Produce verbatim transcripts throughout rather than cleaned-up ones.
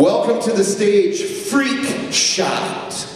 Welcome to the stage, Freak Shot.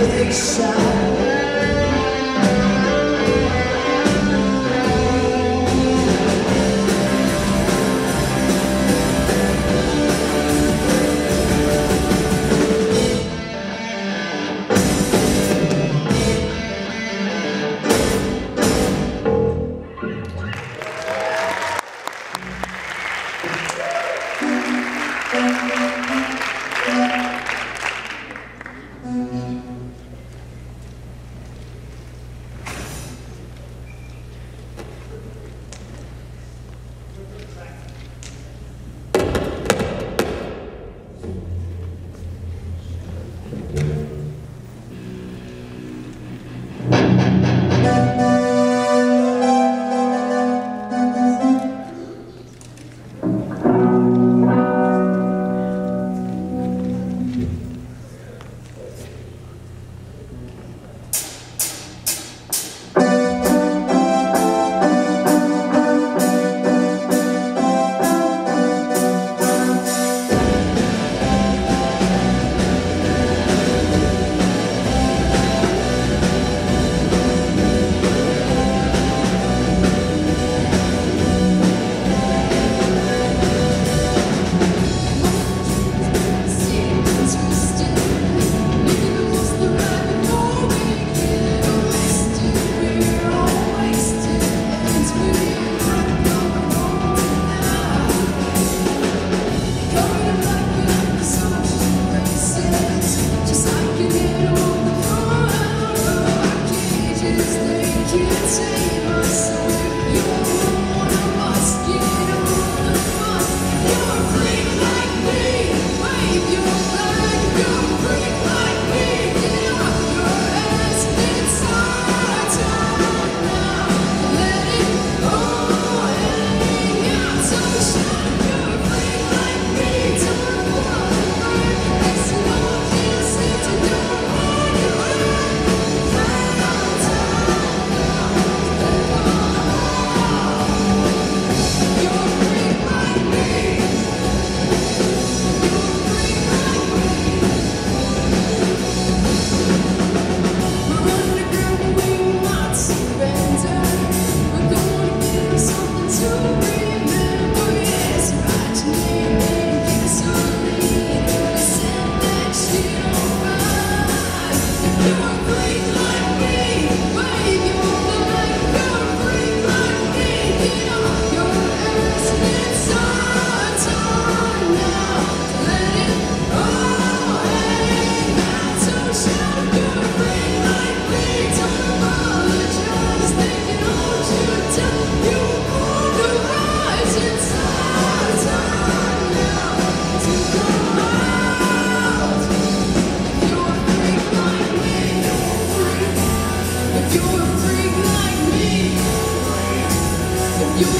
Big shot.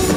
You